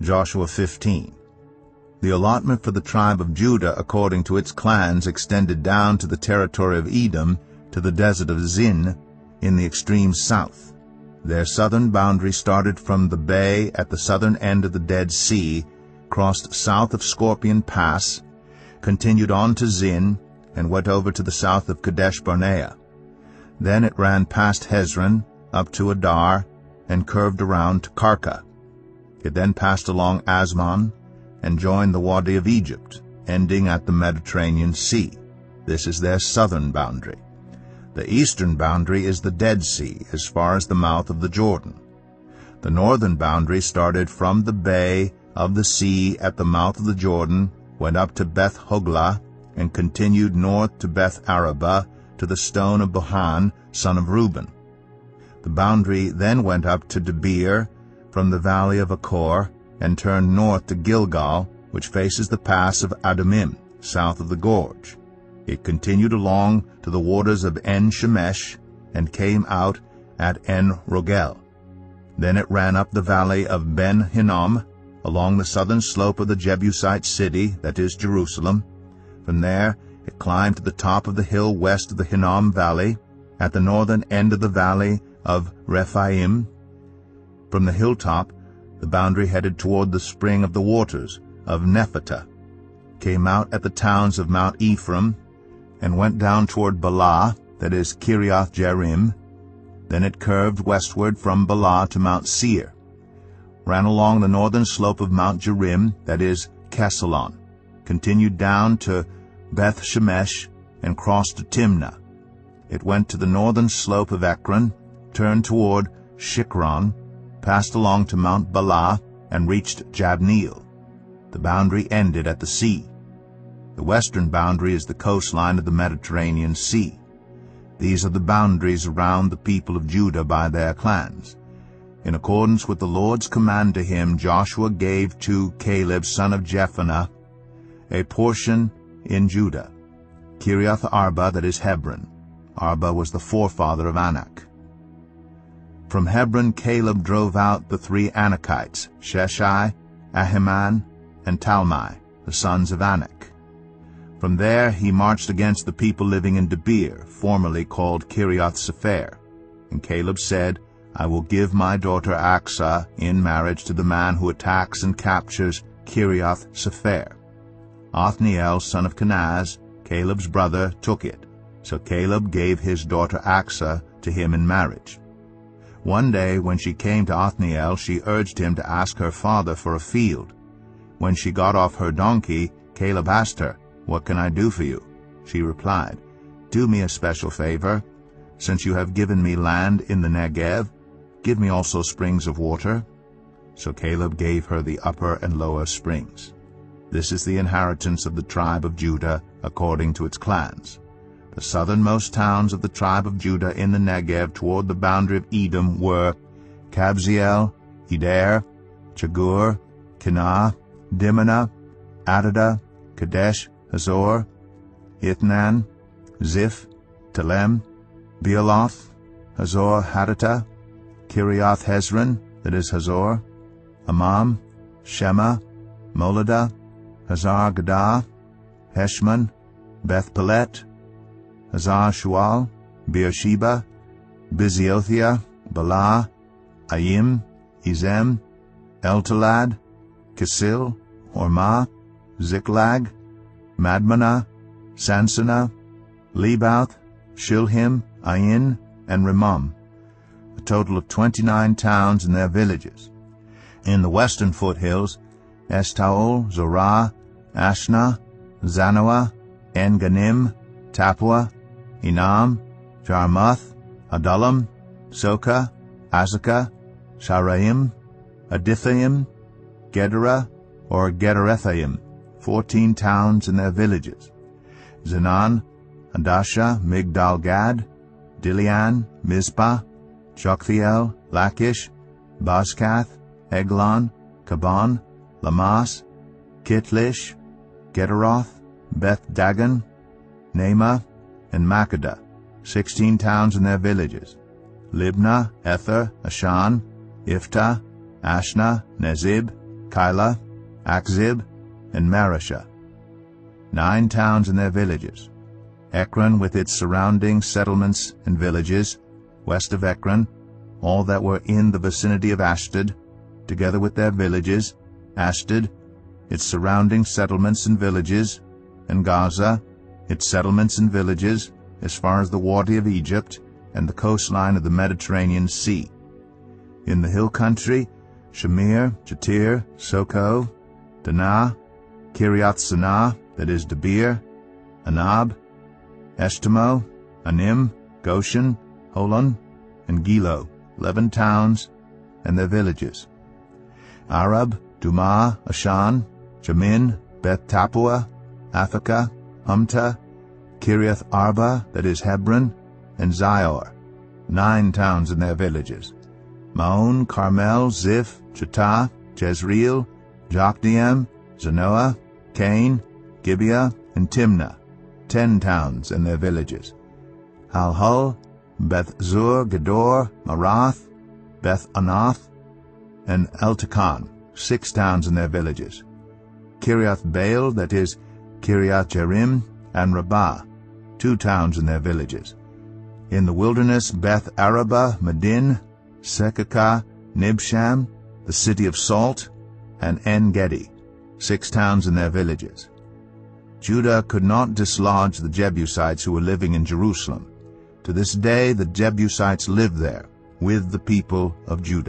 Joshua 15. The allotment for the tribe of Judah according to its clans extended down to the territory of Edom, to the desert of Zin, in the extreme south. Their southern boundary started from the bay at the southern end of the Dead Sea, crossed south of Scorpion Pass, continued on to Zin, and went over to the south of Kadesh Barnea. Then it ran past Hezron, up to Adar, and curved around to Karka. It then passed along Asmon, and joined the Wadi of Egypt, ending at the Mediterranean Sea. This is their southern boundary. The eastern boundary is the Dead Sea, as far as the mouth of the Jordan. The northern boundary started from the bay of the sea at the mouth of the Jordan, went up to Beth Hogla, and continued north to Beth Araba, to the stone of Bohan, son of Reuben. The boundary then went up to Debir, from the valley of Achor, and turned north to Gilgal, which faces the pass of Adumim, south of the gorge. It continued along to the waters of En-Shemesh, and came out at En-Rogel. Then it ran up the valley of Ben-Hinnom, along the southern slope of the Jebusite city, that is Jerusalem. From there it climbed to the top of the hill west of the Hinnom Valley, at the northern end of the valley of Rephaim. From the hilltop, the boundary headed toward the spring of the waters of Nephtha, came out at the towns of Mount Ephraim, and went down toward Bala, that is Kiriath-Jearim. Then it curved westward from Bala to Mount Seir, ran along the northern slope of Mount Jearim, that is Kesalon, continued down to Beth Shemesh, and crossed to Timnah. It went to the northern slope of Ekron, turned toward Shikron, passed along to Mount Bala, and reached Jabneel. The boundary ended at the sea. The western boundary is the coastline of the Mediterranean Sea. These are the boundaries around the people of Judah by their clans. In accordance with the Lord's command to him, Joshua gave to Caleb, son of Jephunneh, a portion in Judah, Kiriath Arba, that is Hebron. Arba was the forefather of Anak. From Hebron Caleb drove out the three Anakites, Sheshai, Ahiman, and Talmai, the sons of Anak. From there he marched against the people living in Debir, formerly called Kiriath-sefer. And Caleb said, "I will give my daughter Aksa in marriage to the man who attacks and captures Kiriath-sefer." Othniel, son of Kenaz, Caleb's brother, took it. So Caleb gave his daughter Aksa to him in marriage. One day when she came to Othniel, she urged him to ask her father for a field. When she got off her donkey, Caleb asked her, "What can I do for you?" She replied, "Do me a special favor. Since you have given me land in the Negev, give me also springs of water." So Caleb gave her the upper and lower springs. This is the inheritance of the tribe of Judah according to its clans. The southernmost towns of the tribe of Judah in the Negev toward the boundary of Edom were Kabzeel, Eder, Chagur, Kenah, Dimnah, Adada, Kadesh, Hazor, Itnan, Ziph, Telem, Bealoth, Hazor Hadata, Kiriath Hezron, that is Hazor, Amam, Shema, Molada, Hazar Gadah, Heshmon, Beth Pelet, Hazar Shual, Beersheba, Biziothia, Bala, Ayim, Izem, Eltalad, Kisil, Hormah, Ziklag, Madmanah, Sansana, Lebaoth, Shilhim, Ain, and Remam, a total of 29 towns and their villages. In the western foothills, Eshtaol, Zorah, Ashna, Zanoah, En-Ganim, Tapua, Enam, Jarmuth, Adullam, Soka, Azekah, Sharaim, Adithaim, Gedera, or Gederethaim, 14 towns and their villages. Zenan, Hadasha, Migdal-Gad, Dilian, Mizpah, Joktheel, Lachish, Bozkath, Eglon, Kaban, Lamas, Kitlish, Gederoth, Beth Dagon, Naamah, and Makkedah, 16 towns and their villages. Libnah, Ether, Ashan, Ifta, Ashna, Nezib, Keilah, Akzib, and Marishah. 9 towns and their villages. Ekron with its surrounding settlements and villages, west of Ekron, all that were in the vicinity of Ashdod, together with their villages, Ashdod, its surrounding settlements and villages, and Gaza, its settlements and villages, as far as the water of Egypt and the coastline of the Mediterranean Sea. In the hill country, Shamir, Jatir, Soko, Danah, Kiriath-Sanah, that is Debir, Anab, Eshtemo, Anim, Goshen, Holon, and Gilo, 11 towns and their villages. Arab, Dumah, Ashan, Jamin, Beth Tapua, Afika, Humta, Kiriath Arba, that is Hebron, and Zior, 9 towns and their villages. Maon, Carmel, Ziph, Chattah, Jezreel, Jokdeam, Zanoah, Cain, Gibeah, and Timnah, 10 towns and their villages. Halhul, Beth Zur, Gedor, Marath, Beth Anath, and Eltekon, 6 towns and their villages. Kiriath Baal, that is Kiriath-Jearim, and Rabbah, 2 towns and their villages. In the wilderness, Beth Araba, Medin, Sekakah, Nibsham, the city of Salt, and En-Gedi, 6 towns and their villages. Judah could not dislodge the Jebusites who were living in Jerusalem. To this day the Jebusites live there with the people of Judah.